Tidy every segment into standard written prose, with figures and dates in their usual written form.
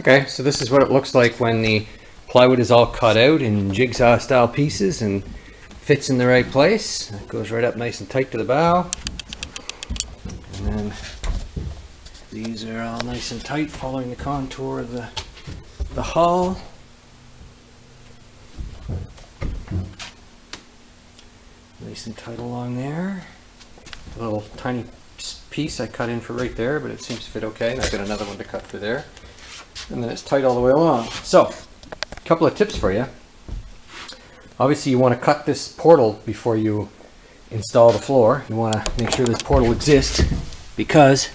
Okay, so this is what it looks like when the plywood is all cut out in jigsaw style pieces and fits in the right place. It goes right up nice and tight to the bow. And then these are all nice and tight, following the contour of the hull. Nice and tight along there. A little tiny piece I cut in for right there, but it seems to fit okay. And I've got another one to cut for there. And then it's tight all the way along. So, a couple of tips for you. Obviously you want to cut this portal before you install the floor. You want to make sure this portal exists, because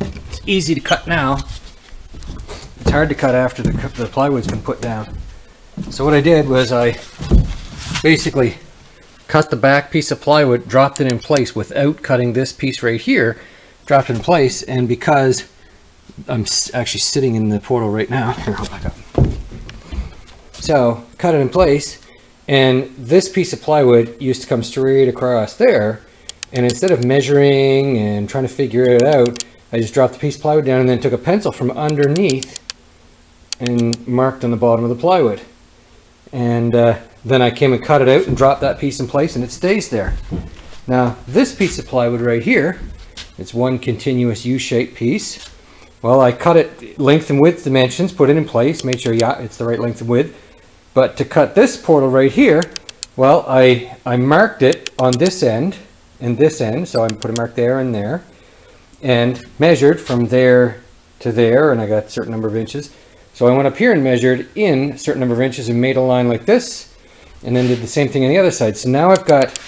it's easy to cut now. It's hard to cut after the plywood's been put down. So what I did was I basically cut the back piece of plywood, dropped it in place without cutting this piece right here, dropped it in place, and because I'm actually sitting in the portal right now. Here, I'll back up. So, cut it in place, and this piece of plywood used to come straight across there, and instead of measuring and trying to figure it out, I just dropped the piece of plywood down and then took a pencil from underneath and marked on the bottom of the plywood. And then I came and cut it out and dropped that piece in place, and it stays there. Now, this piece of plywood right here, it's one continuous U-shaped piece. Well, I cut it length and width dimensions, put it in place, made sure, yeah, it's the right length and width. But to cut this portal right here, well, I marked it on this end and this end. So I put a mark there and there, and measured from there to there, and I got a certain number of inches. So I went up here and measured in a certain number of inches and made a line like this, and then did the same thing on the other side. So now I've got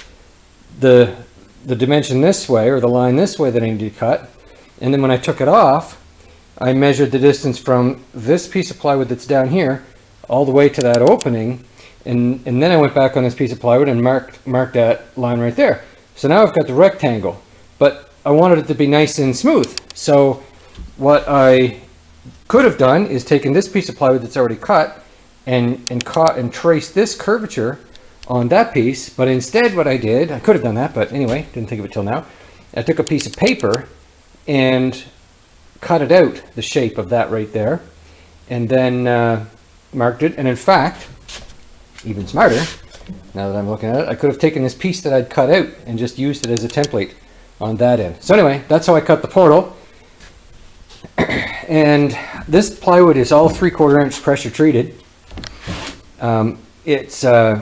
the dimension this way, or the line this way that I need to cut. And then when I took it off, I measured the distance from this piece of plywood that's down here all the way to that opening, and then I went back on this piece of plywood and marked that line right there. So now I've got the rectangle, but I wanted it to be nice and smooth. So what I could have done is taken this piece of plywood that's already cut and traced this curvature on that piece, but instead what I did, I could have done that, but anyway, didn't think of it till now. I took a piece of paper and cut it out, the shape of that right there, and then marked it. And in fact, even smarter, now that I'm looking at it, I could have taken this piece that I'd cut out and just used it as a template on that end. So anyway, that's how I cut the portal. And this plywood is all 3/4 inch pressure treated. It's the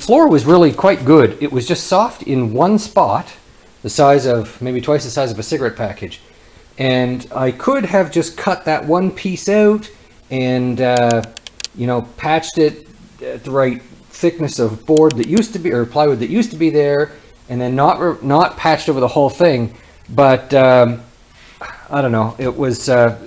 floor was really quite good. It was just soft in one spot, the size of maybe twice the size of a cigarette package. And I could have just cut that one piece out and, you know, patched it at the right thickness of board that used to be, or plywood that used to be there, and then not patched over the whole thing. But I don't know, it was, there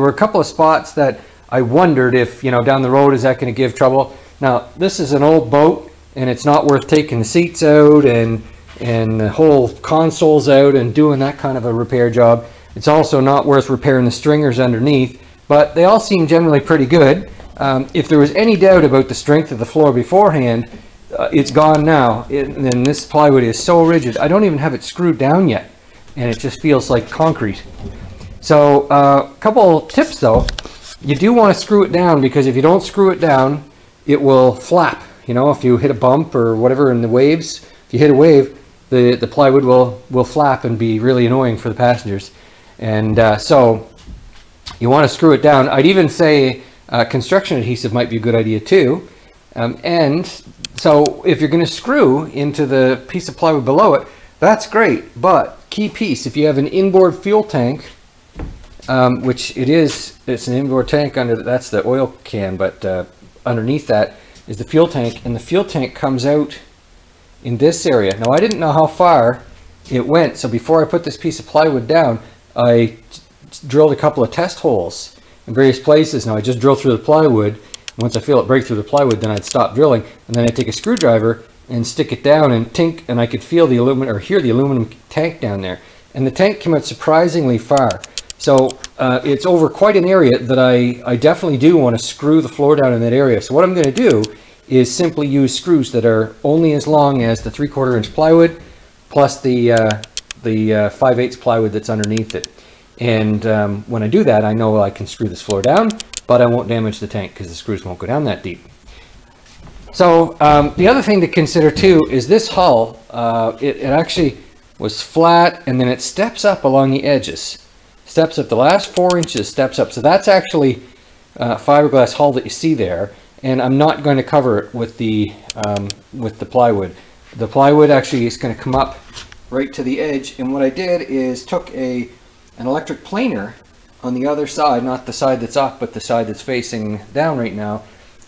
were a couple of spots that I wondered if, you know, down the road, is that going to give trouble? Now, this is an old boat, and it's not worth taking the seats out and the whole consoles out and doing that kind of a repair job. It's also not worth repairing the stringers underneath, but they all seem generally pretty good. If there was any doubt about the strength of the floor beforehand, it's gone now. And this plywood is so rigid, I don't even have it screwed down yet, and it just feels like concrete. So a couple tips though. You do want to screw it down, because if you don't screw it down, it will flap. You know, if you hit a bump or whatever in the waves, if you hit a wave, the plywood will flap and be really annoying for the passengers. And so you want to screw it down. I'd even say construction adhesive might be a good idea too. And so if you're going to screw into the piece of plywood below it, that's great. But key piece, if you have an inboard fuel tank, which it is, it's an inboard tank under, that's the oil can, but underneath that is the fuel tank. And the fuel tank comes out in this area. Now I didn't know how far it went. So before I put this piece of plywood down, I drilled a couple of test holes in various places. Now I just drill through the plywood. Once I feel it break through the plywood, then I'd stop drilling, and then I'd take a screwdriver and stick it down and tink, and I could feel the aluminum, or hear the aluminum tank down there. And the tank came out surprisingly far. So it's over quite an area that I definitely do want to screw the floor down in that area. So what I'm going to do is simply use screws that are only as long as the 3/4 inch plywood plus the 5/8 plywood that's underneath it. And when I do that, I know I can screw this floor down, but I won't damage the tank because the screws won't go down that deep. So the other thing to consider too is this hull, it actually was flat and then it steps up along the edges. Steps up the last 4 inches, steps up. So that's actually fiberglass hull that you see there. And I'm not going to cover it with the plywood. The plywood actually is going to come up right to the edge. And what I did is took an electric planer on the other side, not the side that's up, but the side that's facing down right now,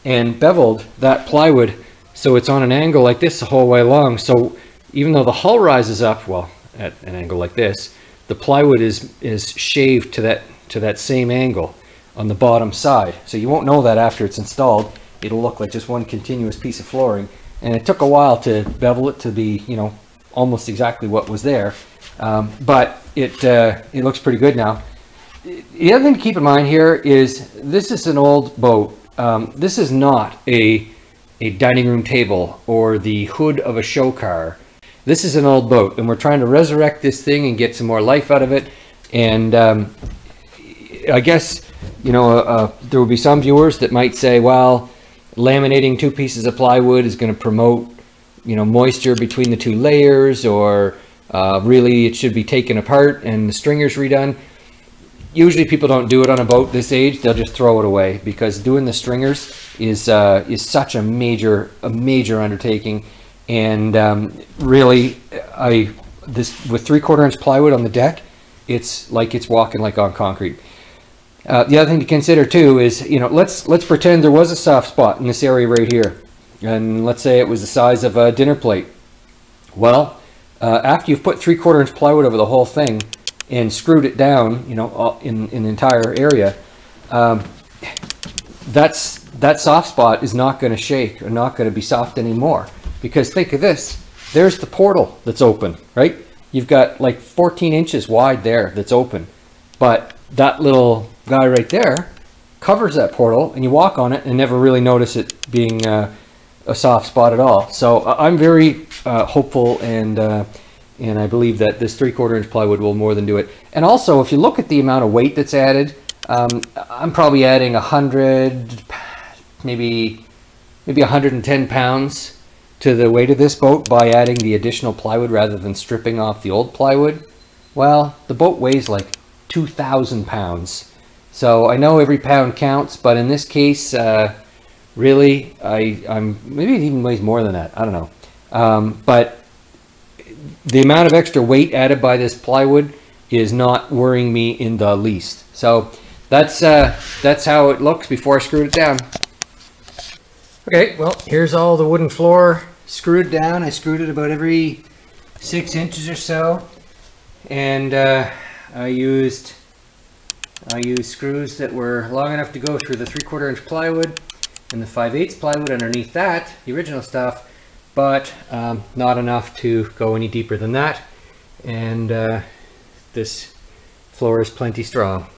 and beveled that plywood so it's on an angle like this the whole way along. So even though the hull rises up, well, at an angle like this, the plywood is shaved to that same angle on the bottom side. So you won't know that after it's installed. It'll look like just one continuous piece of flooring. And it took a while to bevel it to be, you know, almost exactly what was there. But it looks pretty good now. The other thing to keep in mind here is this is an old boat. This is not a dining room table or the hood of a show car. This is an old boat, and we're trying to resurrect this thing and get some more life out of it. And I guess, you know, there will be some viewers that might say, well, laminating two pieces of plywood is going to promote, you know, moisture between the two layers, or really it should be taken apart and the stringers redone. Usually people don't do it on a boat this age. They'll just throw it away, because doing the stringers is such a major undertaking. And really, with 3/4 inch plywood on the deck, it's like it's walking like on concrete. The other thing to consider too is, you know, let's pretend there was a soft spot in this area right here, and let's say it was the size of a dinner plate. Well, after you've put 3/4 inch plywood over the whole thing and screwed it down, you know, in the entire area, that soft spot is not going to shake or not going to be soft anymore. Because think of this, there's the portal that's open, right? You've got like 14 inches wide there that's open, but that little guy right there covers that portal, and you walk on it and never really notice it being a soft spot at all. So I'm very hopeful, and I believe that this 3/4 inch plywood will more than do it. And also, if you look at the amount of weight that's added, I'm probably adding 100, maybe 110 pounds to the weight of this boat by adding the additional plywood rather than stripping off the old plywood. Well, the boat weighs like 2,000 pounds. So I know every pound counts, but in this case, really, I'm maybe it even weighs more than that. I don't know. But the amount of extra weight added by this plywood is not worrying me in the least. So that's how it looks before I screwed it down. Okay, well, here's all the wooden floor screwed down. I screwed it about every 6 inches or so, and I used screws that were long enough to go through the 3/4 inch plywood and the 5/8 plywood underneath that, the original stuff, but not enough to go any deeper than that. And this floor is plenty strong.